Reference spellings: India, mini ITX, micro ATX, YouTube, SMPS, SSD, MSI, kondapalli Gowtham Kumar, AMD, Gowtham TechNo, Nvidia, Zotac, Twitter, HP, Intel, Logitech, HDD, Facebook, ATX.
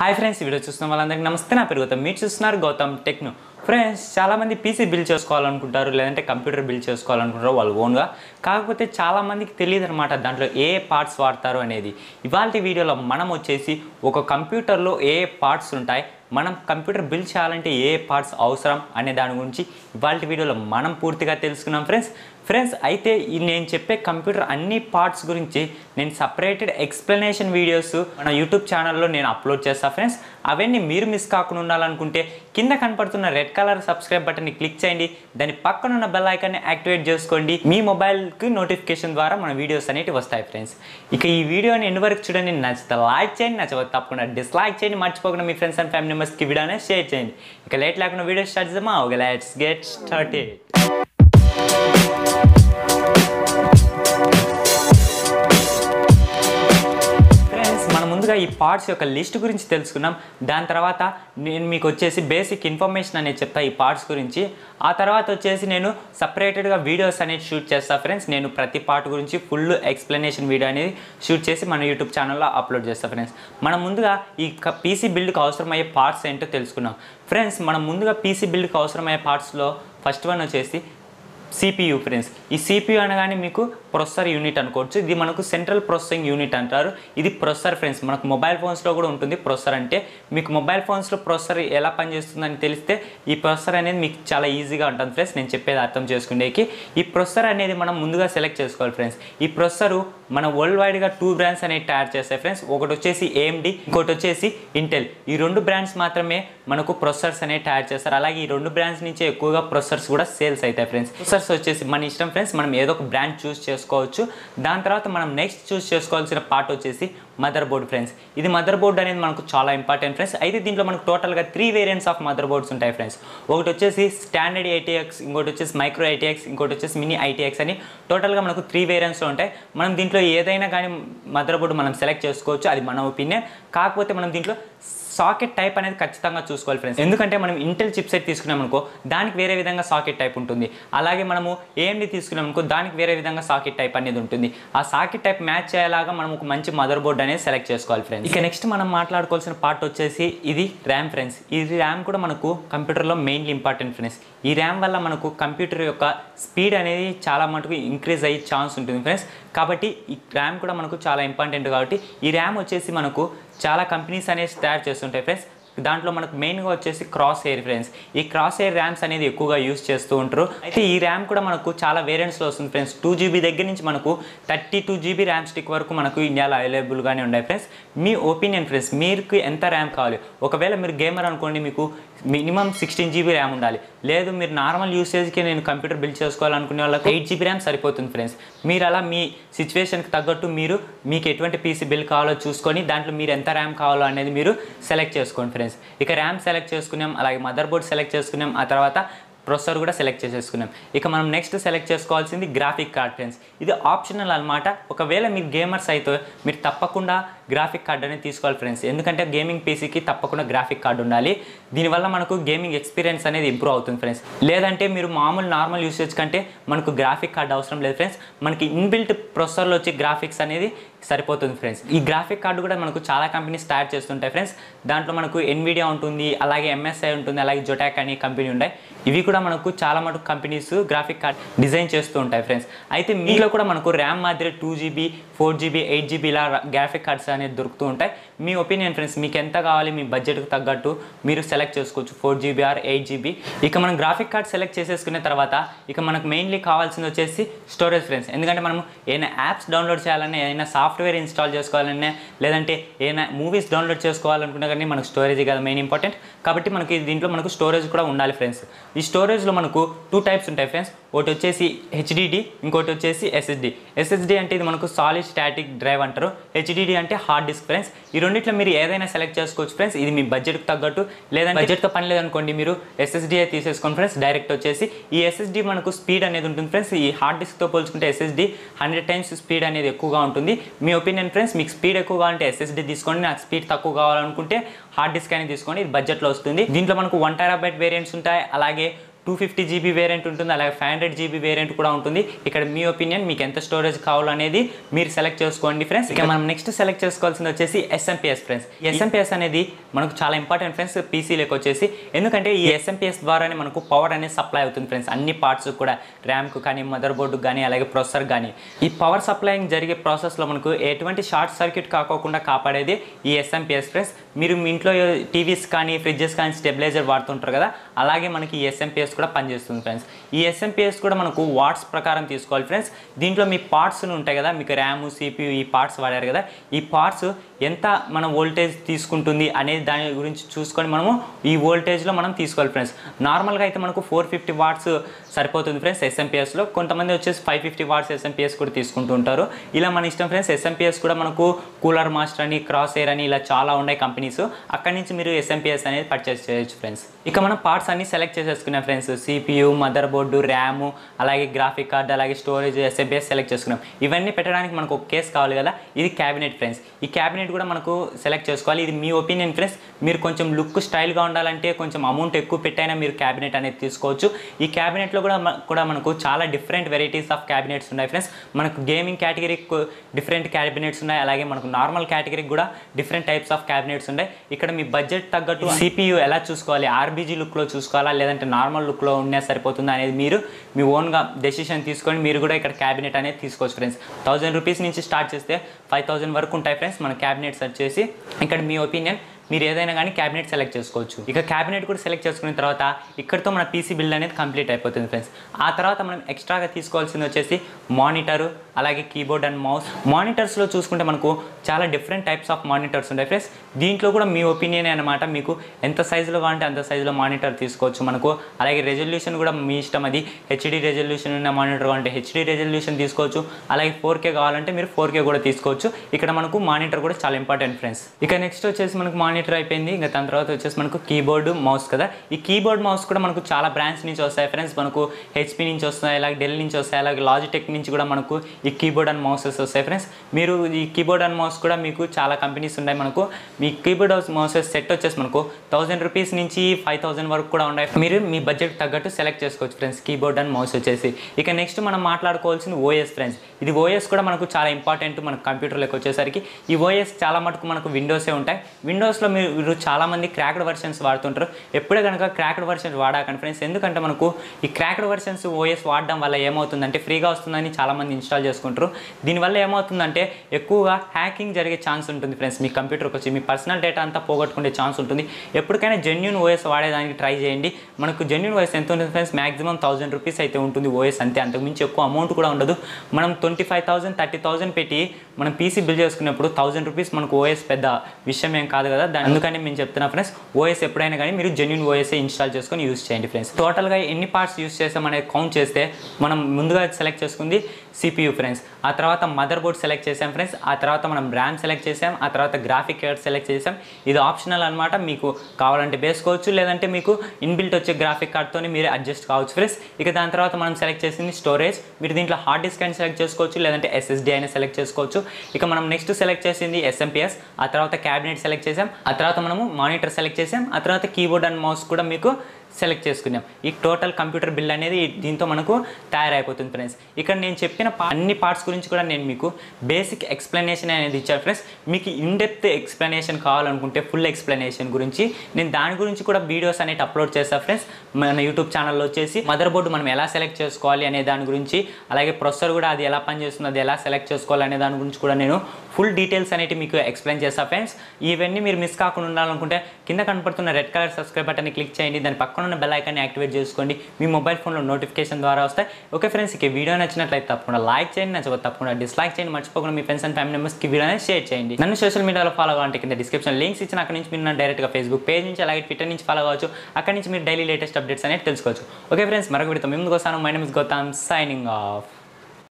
Hi friends, video చూస్తున్న వాళ్ళందరికీ నమస్తే నా పేరు గౌతమ్ మీరు చూస్తున్నారు గౌతమ్ టెక్నో ఫ్రెండ్స్ చాలా మంది PC బిల్డ్ చేసుకోవాలనుకుంటారు లేదంటే కంప్యూటర్ బిల్డ్ చేసుకోవాలనుకుంటారు వాళ్ళ ఓన్ గా కాకపోతే చాలా మందికి తెలియదు అన్నమాట దాంట్లో ఏ పార్ట్స్ వాడతారు అనేది ఇవాల్టి వీడియోలో మనం వచ్చేసి ఒక కంప్యూటర్ లో ఏ పార్ట్స్ ఉంటాయి మనం కంప్యూటర్ బిల్డ్ చేయాలంటే ఏ పార్ట్స్ అవసరం అనే దాని గురించి ఇవాల్టి వీడియోలో మనం పూర్తిగా తెలుసుకున్నాం ఫ్రెండ్స్ అయితే నేను చెప్పే కంప్యూటర్ అన్ని పార్ట్స్ గురించి నేను సెపరేటెడ్ ఎక్స్‌ప్లనేషన్ వీడియోస్ నా YouTube ఛానల్లో నేను అప్లోడ్ చేస్తా ఫ్రెండ్స్ అవన్నీ మీరు మిస్ కాకుండా ఉండాలనుకుంటే కింద కనబడుతున్న రెడ్ కలర్ సబ్స్క్రైబ్ బటన్ ని క్లిక్ చేయండి దాని పక్కన ఉన్న బెల్ ఐకాన్ ని యాక్టివేట్ చేసుకోండి మీ మొబైల్ కి నోటిఫికేషన్ ద్వారా మన వీడియోస్ అనేటి వస్తాయి ఫ్రెండ్స్ ఇక ఈ వీడియోని ఎన్ని వరకు చూడండి నచ్చితే లైక్ చేయండి నచ్చకపోతే తప్పకుండా డిస్లైక్ చేయండి మర్చిపోకండి మీ ఫ్రెండ్స్ అండ్ ఫ్యామిలీ members కి వీడియోని షేర్ చేయండి ఇక లేట్ లేకుండా వీడియో స్టార్ట్ చేద్దామా ఓకే లెట్స్ గెట్ స్టార్టెడ్ ఈ పార్ట్స్ యొక్క లిస్ట్ గురించి తెలుసుకున్నాం దాని తర్వాత నేను మీకు వచ్చేసి బేసిక్ ఇన్ఫర్మేషన్ అనేది చెప్తా ఈ పార్ట్స్ గురించి ఆ తర్వాత వచ్చేసి నేను సెపరేటెడ్ గా వీడియోస్ అనేది షూట్ చేస్తా ఫ్రెండ్స్ నేను ప్రతి పార్ట్ గురించి ఫుల్ ఎక్స్‌ప్లనేషన్ వీడియో అనేది షూట్ చేసి మన YouTube ఛానల్లో అప్లోడ్ చేస్తా ఫ్రెండ్స్ మనం ముందుగా ఈ PC బిల్డ్ కు అవసరమయ్యే పార్ట్స్ ఏంటో తెలుసుకున్నాం ఫ్రెండ్స్ మనం ముందుగా PC బిల్డ్ కు అవసరమయ్యే పార్ట్స్ లో ఫస్ట్ వన్ వచ్చేసి CPU friends. This CPU అనగానే మీకు processor unit అనుకోవచ్చు ఇది మనకు central processing unit అంటారు ఇది processor friends మనకు mobile phones లో కూడా ఉంటుంది processor అంటే మీకు mobile phones లో processor ఎలా పని చేస్తుందని తెలిస్తే ఈ processor అనేది మీకు చాలా ఈజీగా ఉంటుంది friends నేను చెప్పేది అర్థం చేసుకునేకి ఈ processor అనేది మనం ముందుగా సెలెక్ట్ చేసుకోవాలి friends ఈ processor మన వరల్డ్ వైడ్ గా two brands అనే తయారు చేశారు friends ఒకటి వచ్చేసి AMD ఇంకొకటి వచ్చేసి Intel ఈ రెండు brands మాత్రమే మనకు processors అనే తయారు చేస్తారు అలాగే ఈ రెండు brands నుంచి ఎక్కువగా processors కూడా సేల్స్ అవుతాయి friends processors వచ్చేసి మన ఇష్టం friends మనం ఏదో ఒక brand choose చేసుకోవచ్చు దాని తర్వాత మనం next choose చేసుకోవాల్సిన part వచ్చేసి motherboard friends ఇది motherboard అనేది మనకు చాలా important friends అయితే దీంట్లో మనకు టోటల్ గా 3 variants of motherboards ఉంటాయి friends ఒకటి వచ్చేసి standard ATX ఇంకొకటి వచ్చేసి micro ATX ఇంకొకటి వచ్చేసి mini ITX అని టోటల్ గా మనకు 3 variants లో ఉంటాయి మనం దీంట్లో ఏదైనా గాని motherboard మనం సెలెక్ట్ చేసుకోవచ్చు అది మన opinion కాకపోతే మనం దీంట్లో socket type అనేది ఖచ్చితంగా చూసుకోవాలి friends ఎందుకంటే మనం Intel chipset తీసుకున్నాం అనుకో దానికి వేరే విధంగా socket type ఉంటుంది అలాగే మనము AMD తీసుకున్నాం అనుకో దానికి వేరే విధంగా socket type అనేది ఉంటుంది ఆ socket type మ్యాచ్ అయ్యేలాగా మనం ఒక మంచి motherboard అనేది సెలెక్ట్ చేసుకోవాలి friends ఇక నెక్స్ట్ మనం మాట్లాడుకోవాల్సిన పార్ట్ వచ్చేసి ఇది RAM friends ఈ RAM కూడా మనకు కంప్యూటర్ లో మెయిన్లీ ఇంపార్టెంట్ friends ఈ RAM వల్ల మనకు కంప్యూటర్ యొక్క స్పీడ్ అనేది చాలా మటుకు ఇంక్రీజ్ అయ్యే ఛాన్స్ ఉంటుంది friends కాబట్టి ఈ RAM కూడా మనకు చాలా ఇంపార్టెంట్ కాబట్టి ఈ RAM వచ్చేసి మనకు చాలా కంపెనీస్ అనేవి తయారు చేస్తుంటాయి ఫ్రెండ్స్ దాంట్లో మనకు మెయిన్ గా వచ్చేసి క్రాస్ హెయిర్ ఫ్రెండ్స్ ఈ క్రాస్ హెయిర్ RAMs అనేది ఎక్కువగా యూస్ చేస్తూ ఉంటారు అయితే ఈ RAM కూడా మనకు చాలా వేరియంట్స్ లో వస్తుంది ఫ్రెండ్స్ 2GB దగ్గర నుంచి మనకు 32GB RAM stick వరకు మనకు ఇండియాలో అవైలబుల్ గానే ఉన్నాయి ఫ్రెండ్స్ మీ ఒపీనియన్ ఫ్రెండ్స్ మీకు ఎంత RAM కావాలి ఒకవేళ మీరు గేమర్ అనుకోండి మీకు మినిమం 16GB RAM ఉండాలి లేదు మీరు నార్మల్ యూసేజ్ కి నేను కంప్యూటర్ బిల్డ్ చేసుకోవాలనుకునే వాళ్ళకి 8GB RAM సరిపోతుంది ఫ్రెండ్స్ మీరు అలా మీ సిచువేషన్ కి తగ్గట్టు మీరు మీకు ఎటువంటి PC బిల్డ్ కావాలో చూసుకొని దాంట్లో మీరు ఎంత RAM కావాలో అనేది మీరు సెలెక్ట్ చేసుకోండి ఫ్రెండ్స్ ఇక RAM సెలెక్ట్ చేసుకున్నాం అలాగే మదర్ బోర్డ్ సెలెక్ట్ చేసుకున్నాం ఆ తర్వాత processor కూడా సెలెక్ట్ చేసేసుకున్నాం ఇక మనం నెక్స్ట్ సెలెక్ట్ చేసుకోవాల్సింది గ్రాఫిక్ కార్డ్ ఫ్రెండ్స్ ఇది ఆప్షనల్ అన్నమాట ఒకవేళ మీరు గేమర్స్ అయితే మీరు తప్పకుండా గ్రాఫిక్ కార్డ్ అనేది తీసుకోవాలి ఫ్రెండ్స్ ఎందుకంటే గేమింగ్ PC కి తప్పకుండా గ్రాఫిక్ కార్డ్ ఉండాలి దీని వల్ల మనకు గేమింగ్ ఎక్స్‌పీరియన్స్ అనేది ఇంప్రూవ్ అవుతుంది ఫ్రెండ్స్ లేదంటే మీరు మామూలు నార్మల్ యూసేజ్ కంటే మనకు గ్రాఫిక్ కార్డ్ అవసరం లేదు ఫ్రెండ్స్ మనకి ఇన్బిల్ట్ processor లో వచ్చే గ్రాఫిక్స్ అనేది సరిపోతుంది ఫ్రెండ్స్ ఈ గ్రాఫిక్ కార్డ్ కూడా మనకు చాలా కంపెనీస్ తయారు చేస్తుంటాయి ఫ్రెండ్స్ దాంట్లో మనకు Nvidia ఉంటుంది అలాగే MSI ఉంటుంది అలాగే Zotac అనే కంపెనీ ఉంటాయి ఇవి కూడా మనకు చాలా మటు కంపెనీస్ గ్రాఫిక్ కార్డ్ డిజైన్ చేస్తూ ఉంటాయి ఫ్రెండ్స్ అయితే మీలో కూడా మనకు RAM మాదిరి 2GB 4GB 8GB లా గ్రాఫిక్ కార్డ్స్ అనేది దొరుకుతూ ఉంటాయి మీ ఒపీనియన్ ఫ్రెండ్స్ మీకు ఎంత కావాలి మీ బడ్జెట్ కు తగ్గట్టు మీరు సెలెక్ట్ చేసుకోవచ్చు 4GB ఆర్ 8GB ఇక మనం గ్రాఫిక్ కార్డ్ సెలెక్ట్ చేసేసుకున్న తర్వాత ఇక మనకు మెయిన్లీ కావాల్సింది వచ్చేసి స్టోరేజ్ ఫ్రెండ్స్ ఎందుకంటే మనం ఏమైనా యాప్స్ డౌన్లోడ్ చేయాలన్నా ఏమైనా సాఫ్ట్‌వేర్ ఇన్‌స్టాల్ చేసుకోవాలన్నా లేదంటే ఏమైనా మూవీస్ డౌన్లోడ్ చేసుకోవాలనుకున్నా కానీ మనకు స్టోరేజ్ కదా మెయిన్ ఇంపార్టెంట్ కాబట్టి మనకి దీంట్లో మనకు స్టోరేజ్ కూడా ఉండాలి ఫ్రెండ్స్ ఈ స్టోరేజ్ లో మనకు two types ఉంటాయి ఫ్రెండ్స్ ఒకటి వచ్చేసి HDD ఇంకొకటి వచ్చేసి SSD SSD అంటే ఇది మనకు సాలిడ్ స్టాటిక్ డ్రైవ్ అంటారు HDD అంటే హార్డ్ డిస్క్ ఫ్రెండ్స్ ఈ రెండిట్లో మీరు ఏదైనా సెలెక్ట్ చేసుకోవచ్చు ఫ్రెండ్స్ ఇది మీ బడ్జెట్ కు తగ్గట్టు లేదంటే బడ్జెట్ తో పని లేదు అనుకోండి మీరు SSD ఏ తీసేసుకోండి ఫ్రెండ్స్ డైరెక్ట్ వచ్చేసి ఈ SSD మనకు స్పీడ్ అనేది ఉంటుంది ఫ్రెండ్స్ ఈ హార్డ్ డిస్క్ తో పోల్చుకుంటే SSD 100 times స్పీడ్ అనేది ఎక్కువగా ఉంటుంది మీ ఒపీనియన్ ఫ్రెండ్స్ మీకు స్పీడ్ ఎక్కువ కావాలంటే SSD తీసుకోండి నాకు స్పీడ్ తక్కువ కావాలనుకుంటే హార్డ్ డిస్క్ అనేది తీసుకోండి ఇది బడ్జెట్ లో వస్తుంది దీంట్లో మనకు 1TB వేరియంట్స్ ఉంటాయి అలాగే 250GB variant ఉంటుంది, అలాగే 500GB variant కూడా ఉంటుంది. ఇక్కడ మీ ఒపీనియన్, మీకు ఎంత స్టోరేజ్ కావాలనేది మీరు సెలెక్ట్ చేసుకోండి ఫ్రెండ్స్. ఇక మనం నెక్స్ట్ సెలెక్ట్ చేసుకోవాల్సింది వచ్చేసి SMPS ఫ్రెండ్స్. SMPS అనేది మనకు చాలా ఇంపార్టెంట్ ఫ్రెండ్స్ పీసీలోకి వచ్చేసి, ఎందుకంటే ఈ SMPS ద్వారానే మనకు పవర్ అనేది సప్లై అవుతుంది ఫ్రెండ్స్. అన్ని పార్ట్స్ కూడా ర్యామ్కు కానీ, మదర్ బోర్డుకు కానీ, అలాగే ప్రొసెసర్ కానీ. ఈ పవర్ సప్లైయింగ్ జరిగే ప్రాసెస్లో మనకు ఎటువంటి షార్ట్ సర్క్యూట్ కాకోకుండా కాపాడేది ఈ SMPS ఫ్రెండ్స్. మీరు మీ ఇంట్లో టీవీస్ కానీ, ఫ్రిడ్జెస్ కానీ స్టెబిలైజర్ వాడుతుంటారు కదా, అలాగే మనకి ఈ SMPS కూడా పనిచేస్తుంది ఫ్రెండ్స్. ఈ SMPS కూడా మనకు వాట్స్ ప్రకారం తీసుకోవాలి ఫ్రెండ్స్. దీంట్లో మీ పార్ట్స్ ఉంటాయి కదా, మీకు ర్యామ్, CPU ఈ పార్ట్స్ వాడారు కదా, ఈ పార్ట్స్ ఎంత మన వోల్టేజ్ తీసుకుంటుంది అనేది దాని గురించి చూసుకొని మనము ఈ వోల్టేజ్లో మనం తీసుకోవాలి ఫ్రెండ్స్. నార్మల్గా అయితే మనకు 450 వాట్స్ సరిపోతుంది ఫ్రెండ్స్ SMPSలో. కొంతమంది వచ్చేసి 550 వాట్స్ SMPS కూడా తీసుకుంటూ ఉంటారు. ఇలా మన ఇష్టం ఫ్రెండ్స్. SMPS కూడా మనకు కూలర్ మాస్టర్ అని, క్రాస్ ఎయిర్ అని ఇలా చాలా ఉన్నాయి కంపెనీస్. అక్కడి నుంచి మీరు SMPS అనేది పర్చేస్ చేయొచ్చు ఫ్రెండ్స్. ఇక మనం పార్ట్స్ అన్ని సెలెక్ట్ చేసేసుకున్నాం friends. CPU, mother board, RAM, అలాగే గ్రాఫిక్ కార్డ్, అలాగే స్టోరేజ్ SMPS సెలెక్ట్ చేసుకున్నాం. ఇవన్నీ పెట్టడానికి మనకు ఒక కేస్ కావాలి కదా, ఇది క్యాబినెట్ ఫ్రెండ్స్. ఈ క్యాబినెట్ కూడా మనకు సెలెక్ట్ చేసుకోవాలి. ఇది మీ ఒపీనియన్ ఫ్రెండ్స్. మీరు కొంచెం లుక్ స్టైల్గా ఉండాలంటే కొంచెం అమౌంట్ ఎక్కువ పెట్టైనా మీరు క్యాబినెట్ అనేది తీసుకోవచ్చు. ఈ క్యాబినెట్లో కూడా మనకు చాలా డిఫరెంట్ వెరైటీస్ ఆఫ్ క్యాబినెట్స్ ఉన్నాయి ఫ్రెండ్స్. మనకు గేమింగ్ కేటగిరీకి డిఫరెంట్ క్యాబినెట్స్ ఉన్నాయి, అలాగే మనకు నార్మల్ కేటగిరీకి కూడా డిఫరెంట్ టైప్స్ ఆఫ్ క్యాబినెట్స్ ఉన్నాయి. ఇక్కడ మీ బడ్జెట్ తగ్గట్టు CPU ఎలా చూసుకోవాలి, RGB లుక్లో చూసుకోవాలా లేదంటే నార్మల్ లుక్లో ఉన్నా సరిపోతుందా అనేది మీరు మీ ఓన్గా డెసిషన్ తీసుకొని మీరు కూడా ఇక్కడ క్యాబినెట్ అనేది తీసుకోవచ్చు ఫ్రెండ్స్. 1000 రూపీస్ నుంచి స్టార్ట్ చేస్తే 5000 వరకు ఉంటాయి ఫ్రెండ్స్ మన క్యాబినెట్స్ వచ్చేసి. ఇక్కడ మీ ఒపీనియన్, మీరు ఏదైనా కానీ క్యాబినెట్ సెలెక్ట్ చేసుకోవచ్చు. ఇక క్యాబినెట్ కూడా సెలెక్ట్ చేసుకున్న తర్వాత ఇక్కడతో మన PC బిల్డ్ అనేది కంప్లీట్ అయిపోతుంది ఫ్రెండ్స్. ఆ తర్వాత మనం ఎక్స్ట్రాగా తీసుకోవాల్సింది వచ్చేసి మానిటరు, అలాగే కీబోర్డ్ అండ్ మౌస్. మానిటర్స్లో చూసుకుంటే మనకు చాలా డిఫరెంట్ టైప్స్ ఆఫ్ మానిటర్స్ ఉంటాయి ఫ్రెండ్స్. దీంట్లో కూడా మీ ఒపీనియన్ అనమాట. మీకు ఎంత సైజులో కావాలంటే అంత సైజులో మానిటర్ తీసుకోవచ్చు మనకు. అలాగే రెజల్యూషన్ కూడా మీ ఇష్టం. అది HD రెజల్యూషన్ ఉన్న మానిటర్ అంటే HD రెజల్యూషన్ తీసుకోవచ్చు, అలాగే 4K కావాలంటే మీరు 4K కూడా తీసుకోవచ్చు. ఇక్కడ మనకు మానిటర్ కూడా చాలా ఇంపార్టెంట్ ఫ్రెండ్స్. ఇక నెక్స్ట్ వచ్చేసి మనకు మానిటర్ అయిపోయింది. ఇంకా దాని తర్వాత వచ్చేసి మనకు కీబోర్డు, మౌస్ కదా. ఈ కీబోర్డ్ మౌస్ కూడా మనకు చాలా బ్రాండ్స్ నుంచి వస్తాయి ఫ్రెండ్స్. మనకు HP నుంచి వస్తాయి, అలాగే Dell నుంచి వస్తాయి, అలాగే లాజిటెక్ నుంచి కూడా మనకు ఈ కీబోర్డ్ అండ్ మౌసెస్ వస్తాయి ఫ్రెండ్స్. మీరు ఈ కీబోర్డ్ అండ్ మౌస్ కూడా మీకు చాలా కంపెనీస్ ఉన్నాయి మనకు. మీ కీబోర్డ్ మౌసెస్ సెట్ వచ్చేసి మనకు 1000 రూపీస్ నుంచి 5000 వరకు కూడా ఉన్నాయి. మీరు మీ బడ్జెట్ తగ్గట్టు సెలెక్ట్ చేసుకోవచ్చు ఫ్రెండ్స్ కీబోర్డ్ అండ్ మౌస్ వచ్చేసి. ఇక నెక్స్ట్ మనం మాట్లాడుకోవాల్సింది OS ఫ్రెండ్స్. ఇది OS కూడా మనకు చాలా ఇంపార్టెంట్ మన కంప్యూటర్లోకి వచ్చేసరికి. ఈ OS చాలా మటుకు మనకు విండోసే ఉంటాయి. విండోస్లో మీరు చాలామంది క్రాక్డ్ వర్షన్స్ వాడుతుంటారు. ఎప్పుడే కనుక క్రాక్డ్ వర్షన్స్ వాడకండి ఫ్రెండ్స్. ఎందుకంటే మనకు ఈ క్రాక్డ్ వర్షన్స్ OS వాడడం వల్ల ఏమవుతుందంటే ఫ్రీగా వస్తుందని చాలామంది ఇన్స్టాల్ చేసుకుంటారు. దీనివల్ల ఏమవుతుందంటే ఎక్కువగా హ్యాకింగ్ జరిగే ఛాన్స్ ఉంటుంది ఫ్రెండ్స్. మీ కంప్యూటర్కి వచ్చి మీ పర్సనల్ డేటా అంతా పోగొట్టుకునే ఛాన్స్ ఉంటుంది. ఎప్పటికైనా జెన్యూన్ OS వాడేదానికి ట్రై చేయండి. మనకు జెన్యూన్ OS ఎంత ఉంటుంది ఫ్రెండ్స్? మ్యాక్సిమం 1000 రూపీస్ అయితే ఉంటుంది OS, అంతే. అంతకుమించి ఎక్కువ అమౌంట్ కూడా ఉండదు. మనం 25,000 30,000 పెట్టి మనం PC బిల్ చేసుకున్నప్పుడు 1000 రూపీస్ మనకు OS పెద్ద విషయం ఏం కాదు కదా. అందుకని నేను చెప్తున్నా ఫ్రెండ్స్, OS ఎప్పుడైనా కానీ మీరు జెన్యూన్ OS ఇన్స్టాల్ చేసుకొని యూజ్ చేయండి ఫ్రెండ్స్. టోటల్గా ఎన్ని పార్ట్స్ యూజ్ చేసామనేది కౌంట్ చేస్తే మనం ముందుగా సెలెక్ట్ చేసుకుంది CPU ఫ్రెండ్స్. ఆ తర్వాత మదర్ బోర్డ్ సెలెక్ట్ చేసాం ఫ్రెండ్స్. ఆ తర్వాత మనం ర్యామ్ సెలెక్ట్ చేసాం. ఆ తర్వాత గ్రాఫిక్ కార్డ్ సెలెక్ట్ చేసాం. ఇది ఆప్షనల్ అనమాట. మీకు కావాలంటే వేసుకోవచ్చు, లేదంటే మీకు ఇన్బిల్ట్ వచ్చే గ్రాఫిక్ కార్డ్తో మీరు అడ్జస్ట్ కావచ్చు ఫ్రెండ్స్. ఇక దాని తర్వాత మనం సెలెక్ట్ చేసింది స్టోరేజ్. మీరు దీంట్లో హార్డ్ డిస్క్ అయినా సెలెక్ట్ చేసుకోవచ్చు, లేదంటే SSD అయినా సెలెక్ట్ చేసుకోవచ్చు. ఇక మనం నెక్స్ట్ సెలెక్ట్ చేసింది SMPS. ఆ తర్వాత క్యాబినెట్ సెలెక్ట్ చేసాం. ఆ తర్వాత మనము మానిటర్ సెలెక్ట్ చేసాం. ఆ తర్వాత కీబోర్డ్ అండ్ మౌస్ కూడా మీకు సెలెక్ట్ చేసుకున్నాం. ఈ టోటల్ కంప్యూటర్ బిల్ అనేది దీంతో మనకు తయారైపోతుంది ఫ్రెండ్స్. ఇక్కడ నేను చెప్పిన అన్ని పార్ట్స్ గురించి కూడా నేను మీకు బేసిక్ ఎక్స్ప్లెనేషన్ అనేది ఇచ్చాను ఫ్రెండ్స్. మీకు ఇన్ డెప్త్ ఎక్స్ప్లెనేషన్ కావాలనుకుంటే ఫుల్ ఎక్స్ప్లెనేషన్ గురించి నేను దాని గురించి కూడా వీడియోస్ అనేది అప్లోడ్ చేస్తాను ఫ్రెండ్స్ మన యూట్యూబ్ ఛానల్లో వచ్చేసి. మదర్ బోర్డు మనం ఎలా సెలెక్ట్ చేసుకోవాలి అనే దాని గురించి, అలాగే ప్రొసెసర్ కూడా అది ఎలా పనిచేస్తుంది, అది ఎలా సెలెక్ట్ చేసుకోవాలి అనే దాని గురించి కూడా నేను ఫుల్ డీటెయిల్స్ అనేవి మీకు ఎక్స్ప్లెయిన్ చేస్తాను ఫ్రెండ్స్. ఇవన్నీ మీరు మిస్ కాకుండా ఉండాలనుకుంటే కింద కనపడుతున్న రెడ్ కలర్ సబ్స్క్రైబ్ బటన్ని క్లిక్ చేయండి. దాని పక్కన ఉన్న బెల్ ఐకాన్ని యాక్టివేట్ చేసుకోండి. మీ మొబైల్ ఫోన్లో నోటిఫికేషన్ ద్వారా వస్తాయి. ఓకే ఫ్రెండ్స్, ఇక వీడియో నచ్చినట్లయితే తప్పకుండా లైక్ చేయండి, నచ్చకపోతే తప్పకుండా డిస్లైక్ చేయండి. మర్చిపోకుండా మీ ఫ్రెండ్స్ అండ్ ఫ్యామిలీ మెంబర్స్కి వీడియోని షేర్ చేయండి. నన్ను సోషల్ మీడియాలో ఫాలో అవ్వాలంటే కింద డిస్క్రిప్షన్ లింక్స్ ఇచ్చిన అక్కడ నుంచి మీరు డైరెక్ట్గా Facebook పేజ్ నుంచి, అలాగే Twitter నుంచి ఫాలో అవ్వచ్చు. అక్కడ నుంచి మీరు డైలీ లేటెస్ట్ అప్డేట్స్ అనేది తెలుసుకోవచ్చు. ఓకే ఫ్రెండ్స్, మరొక వీడియోతో మీ ముందుకు వస్తాను. My name is Gautam, signing of.